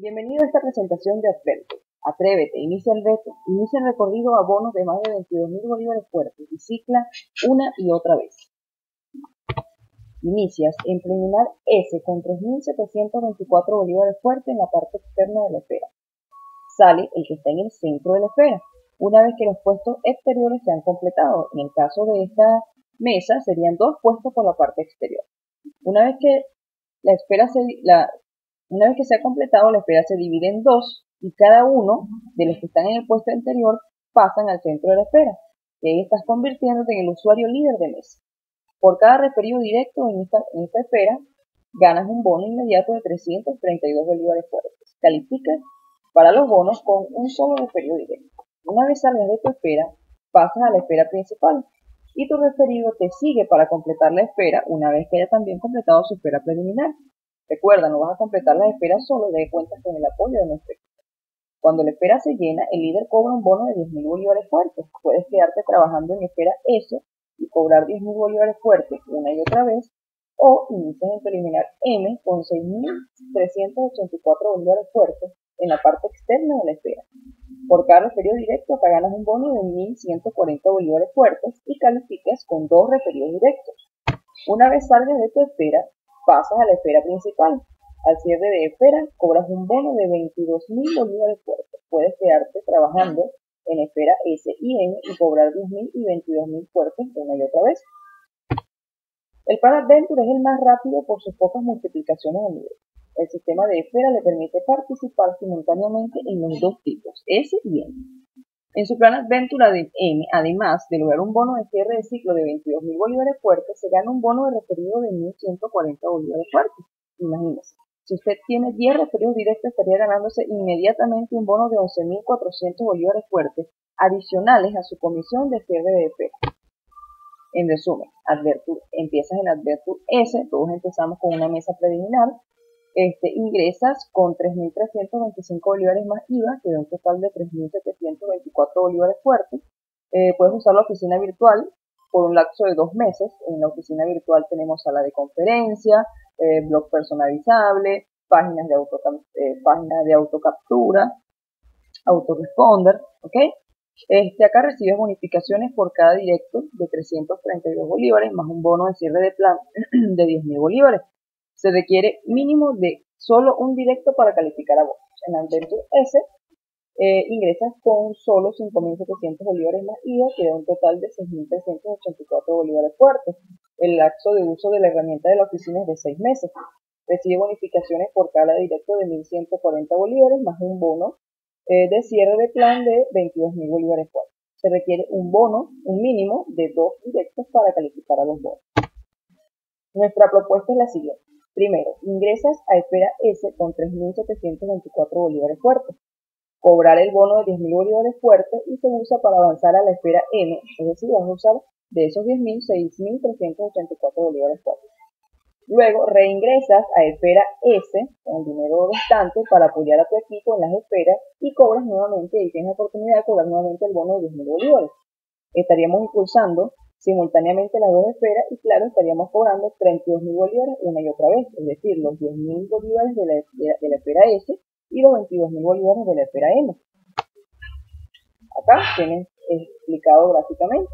Bienvenido a esta presentación de Atrévete. Atrévete, inicia el reto, inicia el recorrido a bonos de más de 22.000 bolívares fuertes y cicla una y otra vez. Inicias en preliminar S con 3.724 bolívares fuertes en la parte externa de la esfera. Sale el que está en el centro de la esfera, una vez que los puestos exteriores se han completado. En el caso de esta mesa serían 2 puestos por la parte exterior. Una vez que se ha completado, la esfera se divide en 2 y cada uno de los que están en el puesto anterior pasan al centro de la esfera. Y ahí estás convirtiéndote en el usuario líder de mesa. Por cada referido directo en esta esfera, ganas un bono inmediato de 332 bolívares fuertes. Calificas para los bonos con un solo referido directo. Una vez salgas de tu esfera, pasas a la esfera principal y tu referido te sigue para completar la esfera una vez que haya también completado su esfera preliminar. Recuerda, no vas a completar las esferas solo, ya que cuentas con el apoyo de nuestro equipo. Cuando la esfera se llena, el líder cobra un bono de 10.000 bolívares fuertes. Puedes quedarte trabajando en esfera S y cobrar 10.000 bolívares fuertes una y otra vez, o inicias en preliminar M con 6.384 bolívares fuertes en la parte externa de la esfera. Por cada referido directo te ganas un bono de 1.140 bolívares fuertes y calificas con 2 referidos directos. Una vez salgas de tu esfera, pasas a la esfera principal. Al cierre de esfera, cobras un bono de 22.000 bolívares fuertes. Puedes quedarte trabajando en esfera S y M y cobrar 10.000 y 22.000 fuertes una y otra vez. El plan Adventure es el más rápido por sus pocas multiplicaciones de nivel. El sistema de esfera le permite participar simultáneamente en los 2 tipos, S y M. En su plan Adventure M, además de lograr un bono de cierre de ciclo de 22.000 bolívares fuertes, se gana un bono de referido de 1.140 bolívares fuertes. Imagínese, si usted tiene 10 referidos directos, estaría ganándose inmediatamente un bono de 11.400 bolívares fuertes, adicionales a su comisión de cierre de esfera. En resumen, empiezas en Adventure S, todos empezamos con una mesa preliminar. Ingresas con 3.325 bolívares más IVA, que da un total de 3.724 bolívares fuertes. Puedes usar la oficina virtual por un lapso de 2 meses. En la oficina virtual tenemos sala de conferencia, blog personalizable, páginas de autocaptura, autoresponder, ¿ok? Acá recibes bonificaciones por cada directo de 332 bolívares, más un bono de cierre de plan de 10.000 bolívares. Se requiere mínimo de solo un directo para calificar a bonos. En Adventure S ingresas con solo 5.700 bolívares más IVA, que da un total de 6.384 bolívares fuertes. El lapso de uso de la herramienta de la oficina es de 6 meses. Recibe bonificaciones por cada directo de 1.140 bolívares más un bono de cierre de plan de 22.000 bolívares fuertes. Se requiere un mínimo de 2 directos para calificar a los bonos. Nuestra propuesta es la siguiente. Primero, ingresas a esfera S con 3.724 bolívares fuertes. Cobrar el bono de 10.000 bolívares fuertes y se usa para avanzar a la esfera M, es decir, vas a usar de esos 10.000, 6.384 bolívares fuertes. Luego, reingresas a esfera S con el dinero restante para apoyar a tu equipo en las esferas y cobras nuevamente, y tienes la oportunidad de cobrar nuevamente el bono de 10.000 bolívares. Estaríamos impulsando simultáneamente las 2 esferas y claro, estaríamos cobrando 32.000 bolívares una y otra vez, es decir, los 10.000 bolívares de la esfera S y los 22.000 bolívares de la esfera M. Acá tienes explicado gráficamente.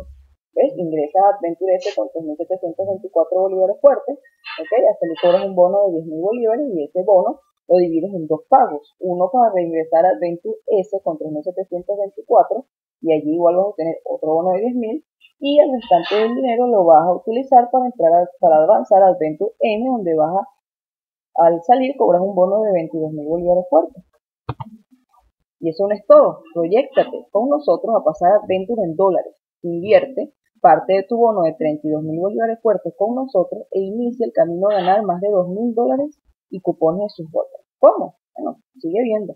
¿Ves? Ingresas a Adventure S con 3.724 bolívares fuertes, ¿okay? Hasta le cobras un bono de 10.000 bolívares y ese bono lo divides en 2 pagos. Uno para reingresar a Adventure S con 3.724 y allí igual vas a obtener otro bono de 10.000. Y el restante del dinero lo vas a utilizar para avanzar al Adventure M, donde al salir cobras un bono de 22.000 bolívares fuertes. Y eso no es todo. Proyéctate con nosotros a pasar Adventure en dólares. Invierte parte de tu bono de 32.000 bolívares fuertes con nosotros e inicia el camino a ganar más de 2.000 dólares y cupones de sus botas. ¿Cómo? Bueno, sigue viendo.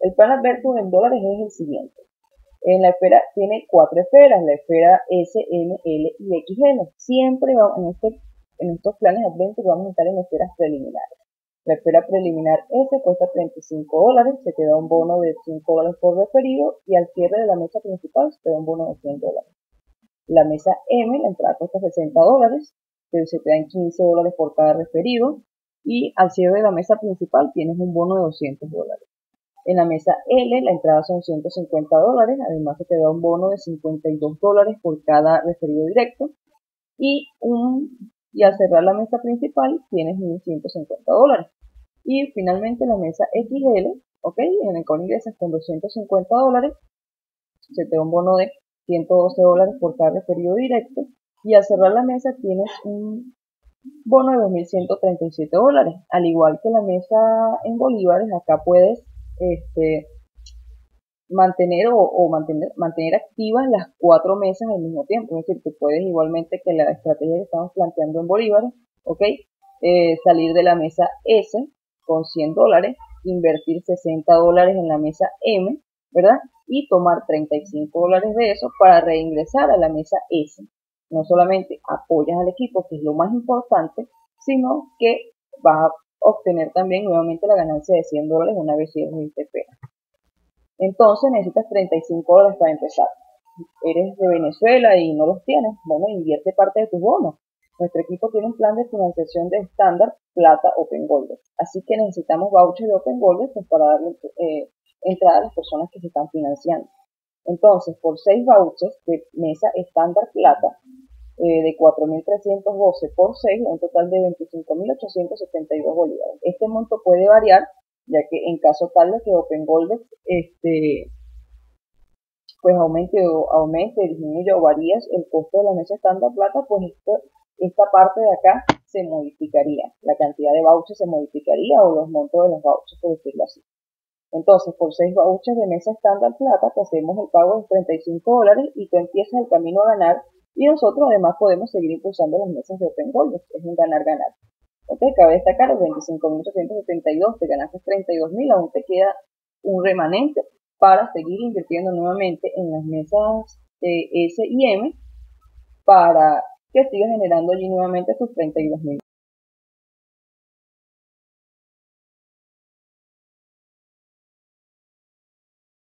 El plan Adventure en dólares es el siguiente. En la esfera tiene 4 esferas, la esfera S, M, L y XL. Siempre en estos planes Adventure vamos a estar en esferas preliminares. La esfera preliminar S cuesta $35, se te da un bono de $5 por referido y al cierre de la mesa principal se te da un bono de $100. La mesa M, la entrada cuesta $60, se te dan $15 por cada referido. y al cierre de la mesa principal tienes un bono de $200. En la mesa L la entrada son $150, además se te da un bono de $52 por cada referido directo y al cerrar la mesa principal tienes $1.150. Y finalmente la mesa XL, ok, en el cual ingresas con $250, se te da un bono de $112 por cada referido directo y al cerrar la mesa tienes un bono de $2.137, al igual que la mesa en bolívares. Acá puedes mantener mantener activas las cuatro mesas al mismo tiempo, es decir, que puedes igualmente que la estrategia que estamos planteando en bolívares, salir de la mesa S con $100, invertir $60 en la mesa M, ¿verdad? Y tomar $35 de eso para reingresar a la mesa S. No solamente apoyas al equipo, que es lo más importante, sino que vas a obtener también nuevamente la ganancia de $100 una vez cierres el TPA. Entonces necesitas $35 para empezar. Eres de Venezuela y no los tienes, bueno, invierte parte de tus bonos. Nuestro equipo tiene un plan de financiación de estándar plata Opengoldex, así que necesitamos vouchers de Opengoldex para darle entrada a las personas que se están financiando. Entonces, por 6 vouchers de mesa estándar plata, de 4.312 por 6, un total de 25.872 bolívares. Este monto puede variar, ya que en caso tal de que Opengoldex pues aumente, disminuya o varíe el costo de la mesa estándar plata, pues esta parte de acá se modificaría. La cantidad de vouchers se modificaría o los montos de los vouchers, por decirlo así. Entonces, por 6 vouchers de mesa estándar plata, te hacemos el pago de $35 y tú empiezas el camino a ganar. Y nosotros además podemos seguir impulsando las mesas de Opengoldex, es un ganar-ganar. Ok, cabe destacar los 25.872, te ganaste 32.000, aún te queda un remanente para seguir invirtiendo nuevamente en las mesas S y M para que sigas generando allí nuevamente tus 32.000.